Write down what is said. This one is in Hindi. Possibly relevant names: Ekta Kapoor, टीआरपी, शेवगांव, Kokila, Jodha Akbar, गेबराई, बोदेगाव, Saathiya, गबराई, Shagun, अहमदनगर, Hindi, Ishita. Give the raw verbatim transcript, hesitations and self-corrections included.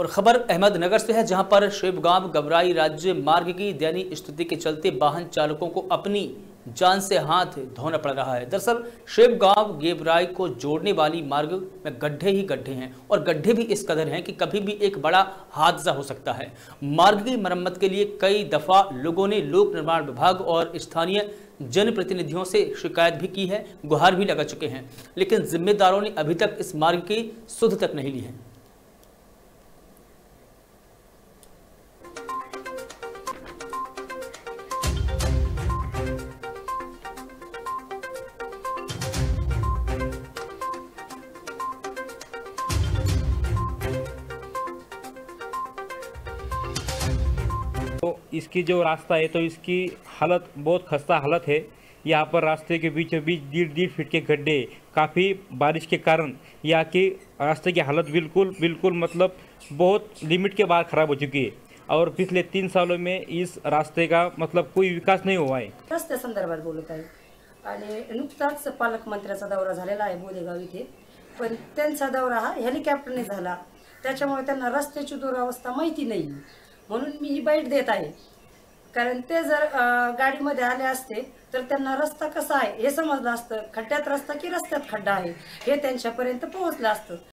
और खबर अहमदनगर से है, जहां पर शेवगांव गबराई राज्य मार्ग की दयनीय स्थिति के चलते वाहन चालकों को अपनी जान से हाथ धोना पड़ रहा है। दरअसल शेवगांव गेबराई को जोड़ने वाली मार्ग में गड्ढे ही गड्ढे हैं और गड्ढे भी इस कदर हैं कि कभी भी एक बड़ा हादसा हो सकता है। मार्ग की मरम्मत के लिए कई दफा लोगों ने लोक निर्माण विभाग और स्थानीय जनप्रतिनिधियों से शिकायत भी की है, गुहार भी लगा चुके हैं, लेकिन जिम्मेदारों ने अभी तक इस मार्ग की सुध तक नहीं ली है। तो इसकी जो रास्ता है तो इसकी हालत बहुत खस्ता हालत है। यहाँ पर रास्ते के बीचों बीच डेढ़ डेढ़ फीट के गड्ढे, काफ़ी बारिश के कारण यहाँ की रास्ते की हालत बिल्कुल बिल्कुल मतलब बहुत लिमिट के बाहर ख़राब हो चुकी है। और पिछले तीन सालों में इस रास्ते का मतलब कोई विकास नहीं हुआ है। रस्त्या संदर्भात बोलत आहे आणि नुकताच पालकमंत्र्याचा दौरा झालेला आहे बोदेगाव इथे, पण त्यांचा दौरा हा हेलिकॉप्टरने झाला, त्याच्यामुळे त्यांना रस्त्याची दुरावस्था माहिती नाही। म्हणून मी ही बाईट देत आहे, कारण ते जर गाडीमध्ये आले असते तर त्यांना रस्ता कसा आहे हे समजलं असतं, खड्ड्यात रस्ता की रस्त्यात खड्डा आहे हे त्यांच्यापर्यंत पोहोचलं असतं।